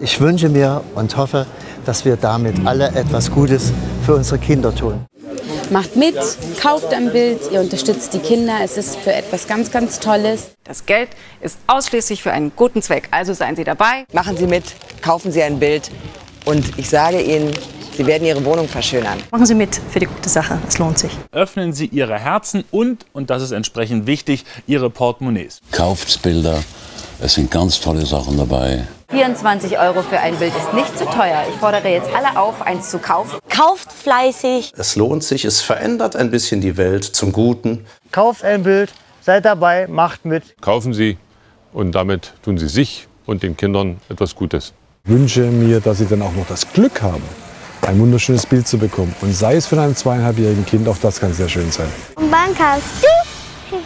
Ich wünsche mir und hoffe, dass wir damit alle etwas Gutes für unsere Kinder tun. Macht mit, kauft ein Bild, ihr unterstützt die Kinder, es ist für etwas ganz, ganz Tolles. Das Geld ist ausschließlich für einen guten Zweck, also seien Sie dabei. Machen Sie mit, kaufen Sie ein Bild und ich sage Ihnen, Sie werden Ihre Wohnung verschönern. Machen Sie mit für die gute Sache, es lohnt sich. Öffnen Sie Ihre Herzen und das ist entsprechend wichtig, Ihre Portemonnaies. Kauft Bilder, es sind ganz tolle Sachen dabei. 24 € für ein Bild ist nicht zu teuer. Ich fordere jetzt alle auf, eins zu kaufen. Kauft fleißig. Es lohnt sich, es verändert ein bisschen die Welt zum Guten. Kauft ein Bild, seid dabei, macht mit. Kaufen Sie und damit tun Sie sich und den Kindern etwas Gutes. Ich wünsche mir, dass Sie dann auch noch das Glück haben, ein wunderschönes Bild zu bekommen. Und sei es von einem 2,5-jährigen Kind, auch das kann sehr schön sein. Und wann kaufst du?